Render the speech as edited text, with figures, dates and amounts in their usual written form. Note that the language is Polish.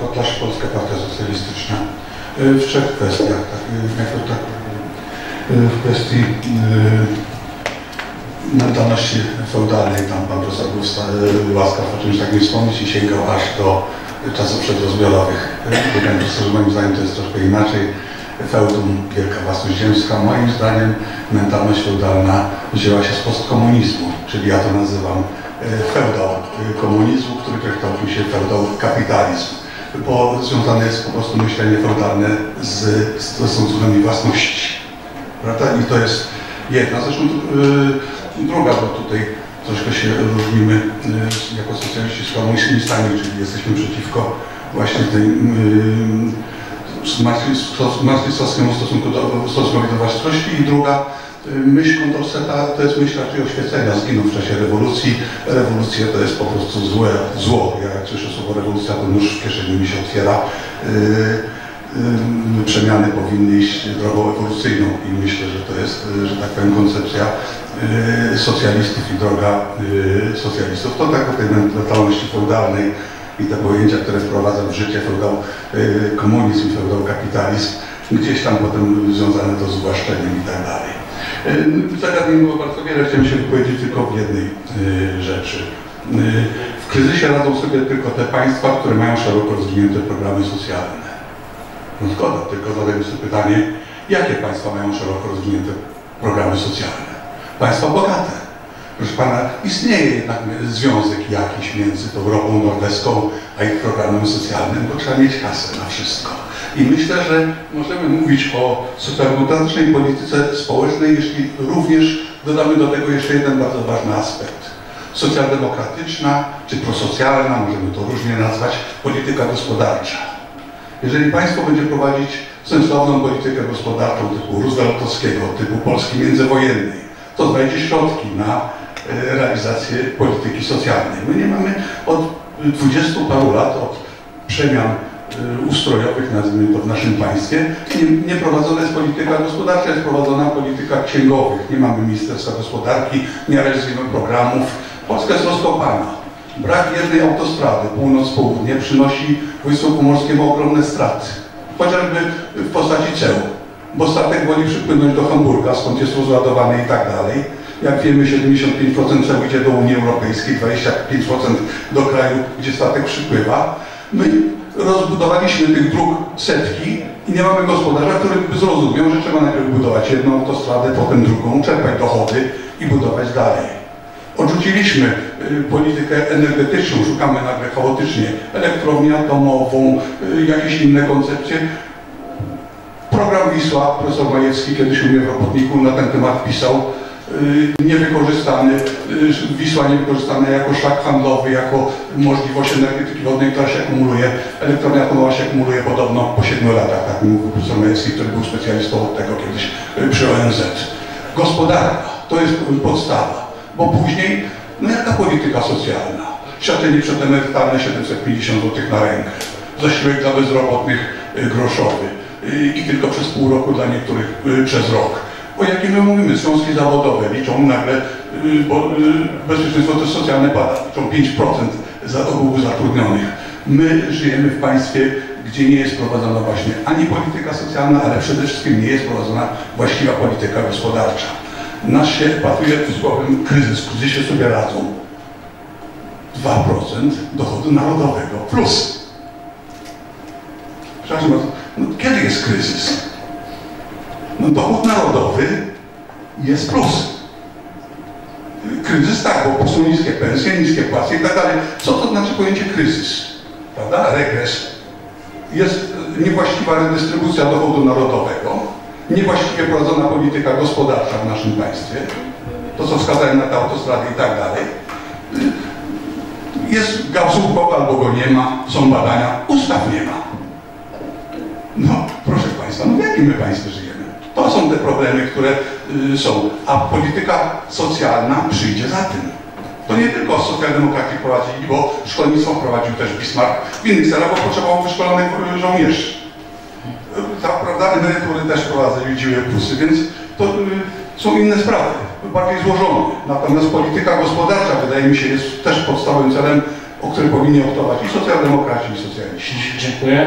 tylko też Polska Partia Socjalistyczna w trzech kwestiach, tak, jako tak, w kwestii mentalności feudalnej, tam pan profesor był łaskaw o czymś takim wspomnieć i sięgał aż do czasów przedrozbiorowych. Moim zdaniem to jest troszkę inaczej. Feudum, wielka własność ziemska, moim zdaniem mentalność feudalna wzięła się z postkomunizmu, czyli ja to nazywam feudal komunizmu, który kształcił się feudal kapitalizm, bo związane jest po prostu myślenie feudalne z stosunkiem własności, prawda? I to jest jedna, zresztą druga, bo tutaj troszkę się różnimy jako socjaliści z komunistami, czyli jesteśmy przeciwko właśnie tej marksistowskiemu stosunkowi do własności. I druga myśl Kontorseta to jest myśl raczej oświecenia. Zginął w czasie rewolucji. Rewolucja to jest po prostu złe zło. Ja jak słyszę słowo rewolucja, to nóż w kieszeni mi się otwiera. Przemiany powinny iść drogą ewolucyjną i myślę, że to jest, że tak powiem, koncepcja socjalistów i droga socjalistów. To tak o tej mentalności feudalnej i te pojęcia, które wprowadza w życie feudal komunizm, feudal kapitalizm, gdzieś tam potem związane to z uwłaszczeniem i tak dalej. Zagadnień było bardzo wiele, chciałem się wypowiedzieć tylko w jednej rzeczy. W kryzysie radzą sobie tylko te państwa, które mają szeroko rozwinięte programy socjalne. No zgoda, tylko zadajmy sobie pytanie, jakie państwa mają szeroko rozwinięte programy socjalne? Państwa bogate. Proszę pana, istnieje jednak związek jakiś między tą Europą Norweską a ich programem socjalnym, bo trzeba mieć kasę na wszystko. I myślę, że możemy mówić o superdemokratycznej polityce społecznej, jeśli również dodamy do tego jeszcze jeden bardzo ważny aspekt. Socjaldemokratyczna czy prosocjalna, możemy to różnie nazwać, polityka gospodarcza. Jeżeli państwo będzie prowadzić sensowną politykę gospodarczą typu rooseveltowskiego, typu Polski międzywojennej, to znajdzie środki na realizację polityki socjalnej. My nie mamy od 20 paru lat, od przemian ustrojowych, nazwijmy to, w naszym państwie, nie prowadzona jest polityka gospodarcza, jest prowadzona polityka księgowych. Nie mamy Ministerstwa Gospodarki, nie realizujemy programów. Polska jest rozkopana. Brak jednej autostrady północ-południe przynosi Województwu Pomorskiemu ogromne straty, chociażby w postaci ceł, bo statek woli przypłynąć do Hamburga, skąd jest rozładowany i tak dalej. Jak wiemy, 75% ceł idzie do Unii Europejskiej, 25% do kraju, gdzie statek przypływa. My rozbudowaliśmy tych dróg setki i nie mamy gospodarza, który zrozumiał, że trzeba najpierw budować jedną autostradę, potem drugą, czerpać dochody i budować dalej. Odrzuciliśmy politykę energetyczną, szukamy nagle chaotycznie elektrownię atomową, jakieś inne koncepcje. Program Wisła, profesor Majewski kiedyś u mnie w robotniku na ten temat pisał, niewykorzystany, Wisła niewykorzystana jako szlak handlowy, jako możliwość energetyki wodnej, która się akumuluje, elektrownia atomowa się akumuluje podobno po 7 latach, tak mówił profesor Męski, który był specjalistą od tego kiedyś przy ONZ. Gospodarka, to jest podstawa. Bo później, no jaka polityka socjalna? Świadczenie przedemerytalne 750 zł na rękę, zasiłek dla bezrobotnych groszowy i tylko przez pół roku, dla niektórych przez rok. O jakim my mówimy? Związki zawodowe liczą nagle, bo bezpieczeństwo też socjalne pada, liczą 5% za ogółu zatrudnionych. My żyjemy w państwie, gdzie nie jest prowadzona właśnie ani polityka socjalna, ale przede wszystkim nie jest prowadzona właściwa polityka gospodarcza. Nas się patuje w słowem kryzys, w kryzysie sobie radzą 2% dochodu narodowego plus. Przepraszam bardzo, no kiedy jest kryzys? No dochód narodowy jest plus. Kryzys tak, bo są niskie pensje, niskie płace i tak dalej. Co to znaczy pojęcie kryzys? Prawda? Regres. Jest niewłaściwa redystrybucja dochodu narodowego. Niewłaściwie prowadzona polityka gospodarcza w naszym państwie, to co wskazałem na te autostrady i tak dalej, jest Gaussów albo go nie ma, są badania, ustaw nie ma. No, proszę państwa, no w jakim my państwie żyjemy? To są te problemy, które są, a polityka socjalna przyjdzie za tym. To nie tylko socjaldemokraci prowadzili, bo szkolnictwo prowadził też Bismarck w innych celach, bo potrzebował wyszkolonych żołnierzy. Prawda, emerytury też prowadziły plusy, więc to są inne sprawy, bardziej złożone. Natomiast polityka gospodarcza, wydaje mi się, jest też podstawowym celem o którym powinni optować i socjaldemokraci, i socjaliści. Dziękuję.